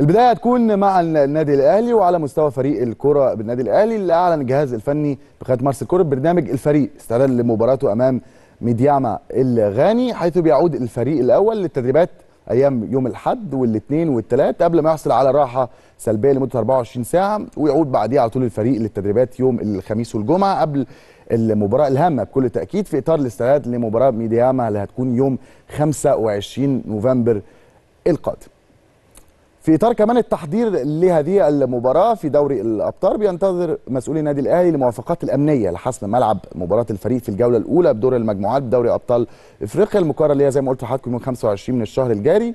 البدايه هتكون مع النادي الاهلي وعلى مستوى فريق الكره بالنادي الاهلي اللي اعلن الجهاز الفني بقياده مارس الكره برنامج الفريق استعدادا لمباراته امام ميدياما الغاني، حيث بيعود الفريق الاول للتدريبات ايام يوم الاحد والاثنين والثلاث قبل ما يحصل على راحه سلبيه لمده 24 ساعه، ويعود بعديها على طول الفريق للتدريبات يوم الخميس والجمعه قبل المباراه الهامه بكل تاكيد في اطار الاستعداد لمباراه ميدياما اللي هتكون يوم 25 نوفمبر القادم. في اطار كمان التحضير لهذه المباراه في دوري الابطال، بينتظر مسؤولي النادي الاهلي الموافقات الامنيه لحسم ملعب مباراه الفريق في الجوله الاولى بدور المجموعات بدوري ابطال افريقيا المقرر ليها زي ما قلت لحضراتكم يوم 25 من الشهر الجاري.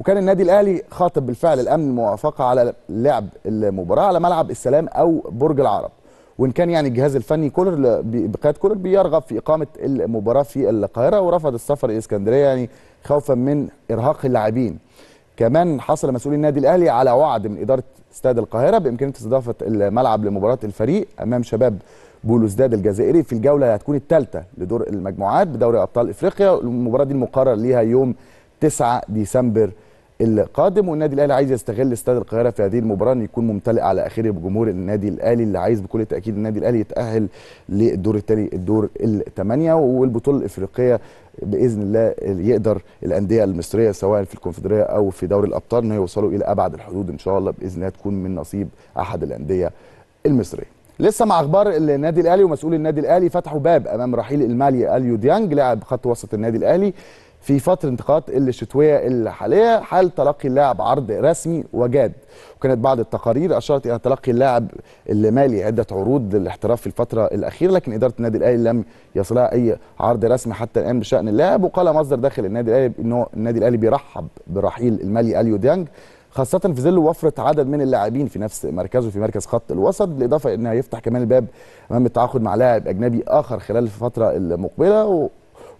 وكان النادي الاهلي خاطب بالفعل الامن الموافقه على لعب المباراه على ملعب السلام او برج العرب، وان كان يعني الجهاز الفني كولر بقياده كولر بيرغب في اقامه المباراه في القاهره ورفض السفر الى اسكندريه يعني خوفا من ارهاق اللاعبين. كمان حصل مسؤولي النادي الاهلي على وعد من اداره استاد القاهره بامكانيه استضافه الملعب لمباراه الفريق امام شباب بولوزداد الجزائري في الجوله اللي هتكون الثالثه لدور المجموعات بدوري ابطال افريقيا، المباراه دي المقرر ليها يوم 9 ديسمبر القادم. والنادي الاهلي عايز يستغل استاد القاهره في هذه المباراه ان يكون ممتلئ على اخره بجمهور النادي الاهلي اللي عايز بكل تاكيد النادي الاهلي يتاهل للدور الثاني الدور الثمانيه والبطوله الافريقيه باذن الله يقدر الانديه المصريه سواء في الكونفدراليه او في دوري الابطال ان يوصلوا الى ابعد الحدود ان شاء الله باذن الله تكون من نصيب احد الانديه المصريه. لسه مع اخبار النادي الاهلي ومسؤول النادي الاهلي فتحوا باب امام رحيل المالي أليو ديانج لاعب خط وسط النادي الاهلي في فترة انتقالات الشتوية الحالية حال تلقي اللاعب عرض رسمي وجاد، وكانت بعض التقارير أشارت إلى تلقي اللاعب المالي عدة عروض للاحتراف في الفترة الأخيرة، لكن إدارة النادي الأهلي لم يصلها أي عرض رسمي حتى الآن بشأن اللاعب. وقال مصدر داخل النادي الأهلي إنه النادي الأهلي بيرحب برحيل المالي أليو ديانج خاصة في ظل وفرة عدد من اللاعبين في نفس مركزه في مركز خط الوسط، بالإضافة إنه هيفتح كمان الباب أمام التعاقد مع لاعب أجنبي آخر خلال الفترة المقبلة.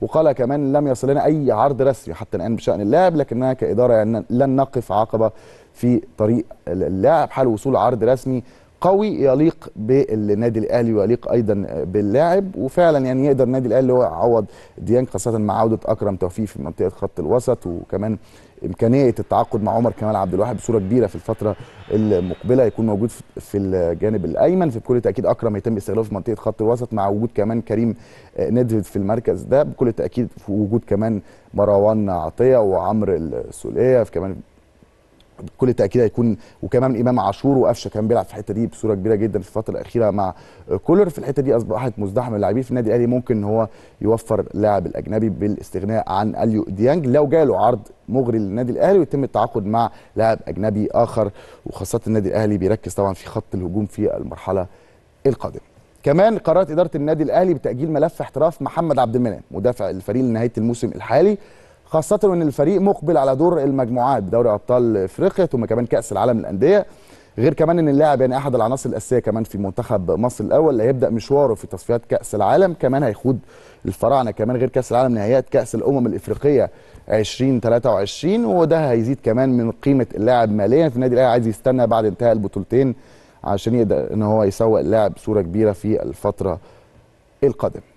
وقال كمان لم يصل لنا أي عرض رسمي حتى الآن بشأن اللاعب، لكننا كإدارة يعني لن نقف عقبة في طريق اللاعب حال وصول عرض رسمي قوي يليق بالنادي الأهلي ويليق أيضا باللاعب. وفعلا يعني يقدر النادي الأهلي هو يعوض ديانج خاصة مع عودة أكرم توفيق في منطقة خط الوسط، وكمان إمكانية التعاقد مع عمر كمال عبد الواحد بصورة كبيرة في الفترة المقبلة، يكون موجود في الجانب الأيمن فبكل تأكيد أكرم هيتم استغلاله في منطقة خط الوسط مع وجود كمان كريم ندهد في المركز ده بكل تأكيد، وجود كمان مراوان عطية وعمر السولية كمان بكل تأكيد هيكون، وكمان إمام عاشور وقفشة كان بيلعب في الحتة دي بصورة كبيرة جدا في الفترة الأخيرة مع كولر، في الحتة دي أصبحت مزدحمة اللاعبين في النادي الأهلي. ممكن هو يوفر لاعب الأجنبي بالاستغناء عن أليو ديانج لو جاله عرض مغري للنادي الأهلي ويتم التعاقد مع لاعب أجنبي آخر، وخاصة النادي الأهلي بيركز طبعا في خط الهجوم في المرحلة القادمة. كمان قررت إدارة النادي الأهلي بتأجيل ملف احتراف محمد عبد المنعم مدافع الفريق لنهاية الموسم الحالي، خاصة وإن الفريق مقبل على دور المجموعات بدوري أبطال إفريقيا ثم كمان كأس العالم للأندية، غير كمان إن اللاعب يعني أحد العناصر الأساسية كمان في منتخب مصر الأول اللي هيبدأ مشواره في تصفيات كأس العالم، كمان هيخوض الفراعنة كمان غير كأس العالم نهائيات كأس الأمم الإفريقية 2023، وده هيزيد كمان من قيمة اللاعب ماليا. في النادي الأهلي عايز يستنى بعد انتهاء البطولتين عشان يقدر إن هو يسوق اللاعب بصورة كبيرة في الفترة القادمة.